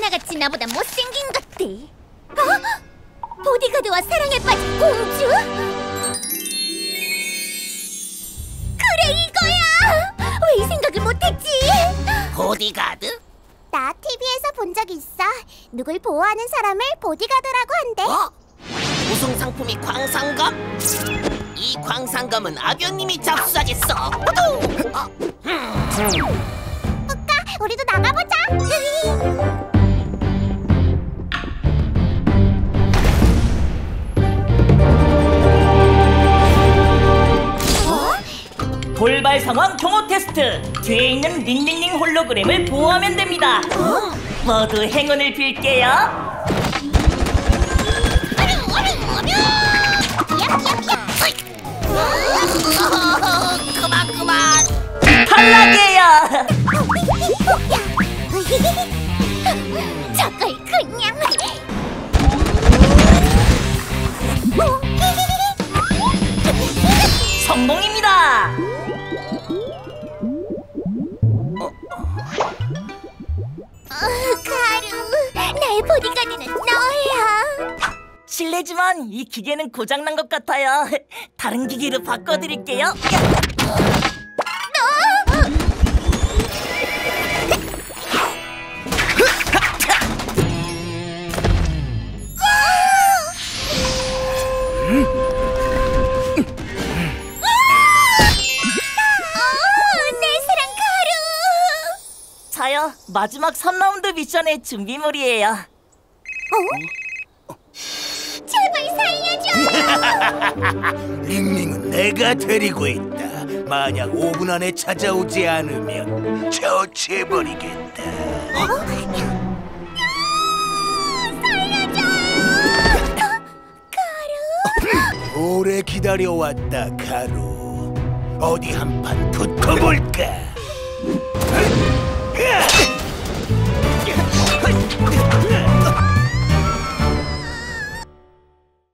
하나같이 나보다 못생긴 것들. 어? 보디가드와 사랑에 빠진 공주? 그래, 이거야! 왜 이 생각을 못했지? 보디가드? 나 TV에서 본 적 있어. 누굴 보호하는 사람을 보디가드라고 한대. 어? 우승 상품이 광상검? 이 광상검은 악연님이 잡수하겠어. 뿌까, 우리도 나가보자. 돌발 상황 경호 테스트! 뒤에 있는 링링링 홀로그램을 보호하면 됩니다! 어? 모두 행운을 빌게요! 그만! 탈락이에요! 저걸 그냥! 성공입니다! 가루, 나의 보디가드는 너야. 실례지만 이 기계는 고장난 것 같아요. 다른 기계로 바꿔드릴게요. 마지막 3라운드 미션의 준비물이에요. 어? 제발 살려줘! 링링은 내가 데리고 있다. 만약 5분 안에 찾아오지 않으면 처치해버리겠다. 어? 살려줘! 가루! 오래 기다려왔다, 가루. 어디 한판 붙어볼까?